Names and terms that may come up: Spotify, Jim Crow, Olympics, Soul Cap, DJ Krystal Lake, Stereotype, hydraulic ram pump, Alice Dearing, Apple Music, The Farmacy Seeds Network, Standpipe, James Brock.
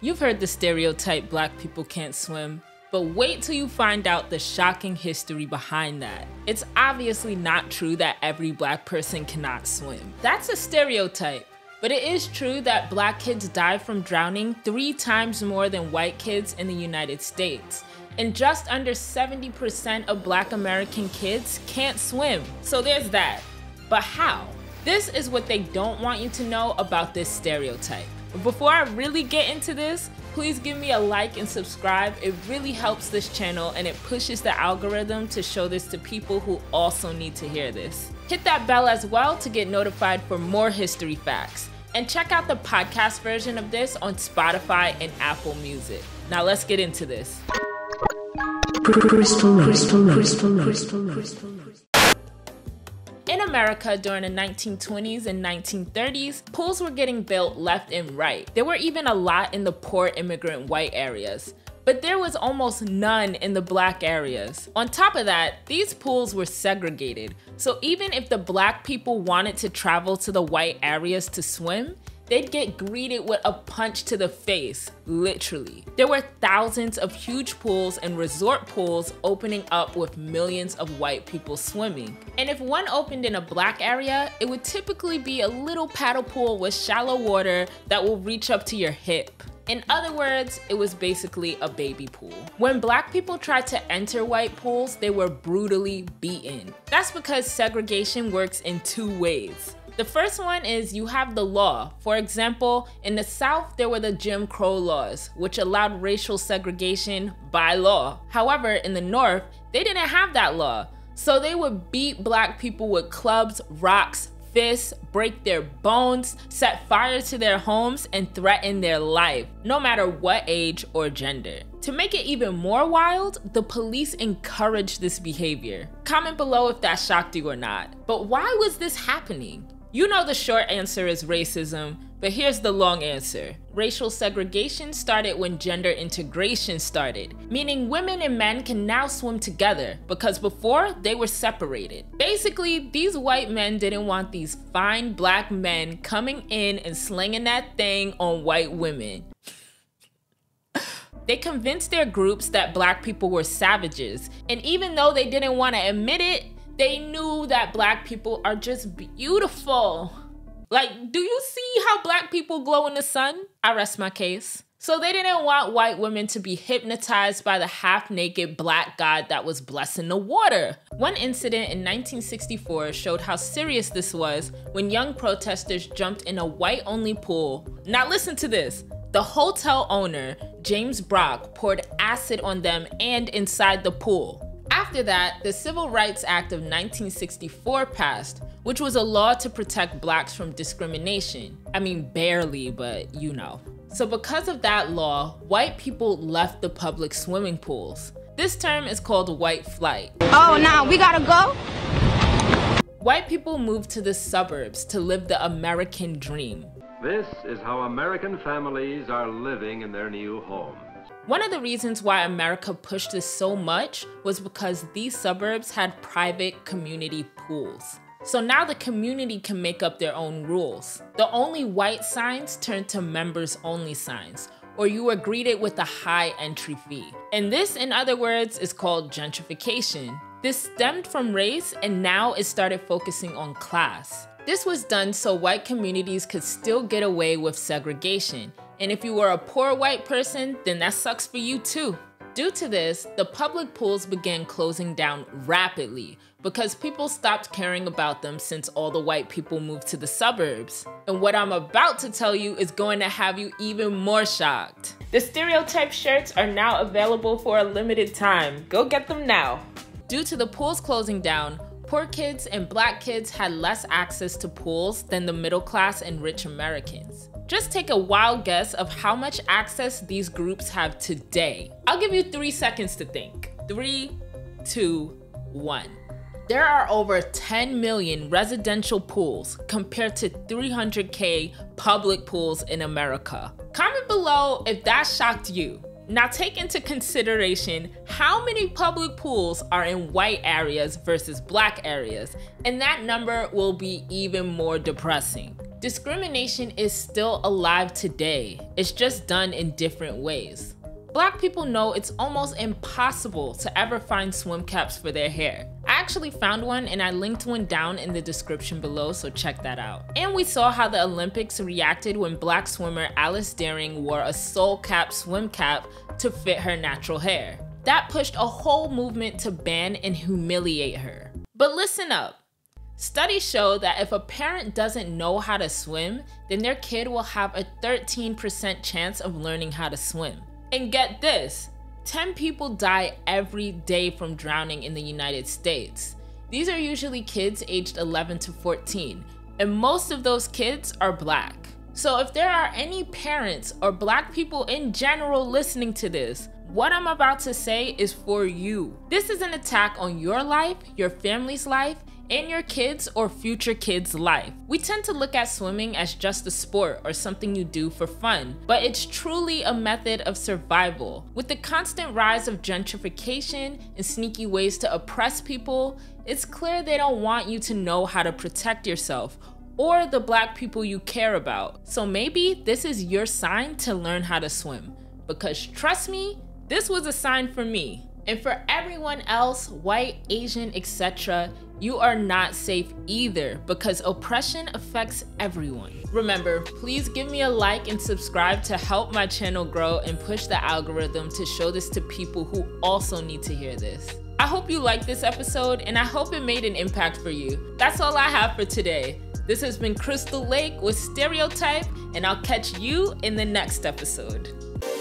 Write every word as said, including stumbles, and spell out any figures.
You've heard the stereotype black people can't swim, but wait till you find out the shocking history behind that. It's obviously not true that every black person cannot swim. That's a stereotype, but it is true that black kids die from drowning three times more than white kids in the United States. And just under seventy percent of black American kids can't swim. So there's that. But how? This is what they don't want you to know about this stereotype. Before I really get into this, please give me a like and subscribe. It really helps this channel and it pushes the algorithm to show this to people who also need to hear this. Hit that bell as well to get notified for more history facts. And check out the podcast version of this on Spotify and Apple Music. Now let's get into this. Crystal, crystal, crystal, crystal, crystal. In America during the nineteen twenties and nineteen thirties, pools were getting built left and right. There were even a lot in the poor immigrant white areas, but there was almost none in the black areas. On top of that, these pools were segregated. So even if the black people wanted to travel to the white areas to swim, they'd get greeted with a punch to the face, literally. There were thousands of huge pools and resort pools opening up with millions of white people swimming. And if one opened in a black area, it would typically be a little paddle pool with shallow water that will reach up to your hip. In other words, it was basically a baby pool. When black people tried to enter white pools, they were brutally beaten. That's because segregation works in two ways. The first one is you have the law. For example, in the South, there were the Jim Crow laws, which allowed racial segregation by law. However, in the North, they didn't have that law. So they would beat black people with clubs, rocks, fists, break their bones, set fire to their homes, and threaten their life, no matter what age or gender. To make it even more wild, the police encouraged this behavior. Comment below if that shocked you or not. But why was this happening? You know the short answer is racism, but here's the long answer. Racial segregation started when gender integration started, meaning women and men can now swim together because before they were separated. Basically, these white men didn't want these fine black men coming in and slinging that thing on white women. They convinced their groups that black people were savages, and even though they didn't want to admit it, they knew that black people are just beautiful. Like, do you see how black people glow in the sun? I rest my case. So they didn't want white women to be hypnotized by the half-naked black god that was blessing the water. One incident in nineteen sixty-four showed how serious this was when young protesters jumped in a white-only pool. Now listen to this. The hotel owner, James Brock, poured acid on them and inside the pool. After that, the Civil Rights Act of nineteen sixty-four passed, which was a law to protect blacks from discrimination. I mean, barely, but you know. So because of that law, white people left the public swimming pools. This term is called white flight. Oh, now we gotta go? White people moved to the suburbs to live the American dream. This is how American families are living in their new homes. One of the reasons why America pushed this so much was because these suburbs had private community pools. So now the community can make up their own rules. The only white signs turned to members only signs, or you were greeted with a high entry fee. And this, in other words, is called gentrification. This stemmed from race and now it started focusing on class. This was done so white communities could still get away with segregation. And if you were a poor white person, then that sucks for you too. Due to this, the public pools began closing down rapidly because people stopped caring about them since all the white people moved to the suburbs. And what I'm about to tell you is going to have you even more shocked. The stereotype shirts are now available for a limited time. Go get them now. Due to the pools closing down, poor kids and black kids had less access to pools than the middle class and rich Americans. Just take a wild guess of how much access these groups have today. I'll give you three seconds to think. Three, two, one. There are over ten million residential pools compared to three hundred K public pools in America. Comment below if that shocked you. Now take into consideration how many public pools are in white areas versus black areas, and that number will be even more depressing. Discrimination is still alive today. It's just done in different ways. Black people know it's almost impossible to ever find swim caps for their hair. I actually found one and I linked one down in the description below, so check that out. And we saw how the Olympics reacted when black swimmer Alice Dearing wore a Soul Cap swim cap to fit her natural hair. That pushed a whole movement to ban and humiliate her. But listen up. Studies show that if a parent doesn't know how to swim, then their kid will have a thirteen percent chance of learning how to swim. And get this, ten people die every day from drowning in the United States. These are usually kids aged eleven to fourteen, and most of those kids are black. So if there are any parents or black people in general listening to this, what I'm about to say is for you. This is an attack on your life, your family's life, and your kids' or future kids' life. We tend to look at swimming as just a sport or something you do for fun, but it's truly a method of survival. With the constant rise of gentrification and sneaky ways to oppress people, it's clear they don't want you to know how to protect yourself or the black people you care about. So maybe this is your sign to learn how to swim, because trust me, this was a sign for me. And for everyone else, white, Asian, et cetera, you are not safe either, because oppression affects everyone. Remember, please give me a like and subscribe to help my channel grow and push the algorithm to show this to people who also need to hear this. I hope you liked this episode, and I hope it made an impact for you. That's all I have for today. This has been Crystal Lake with Stereotype, and I'll catch you in the next episode.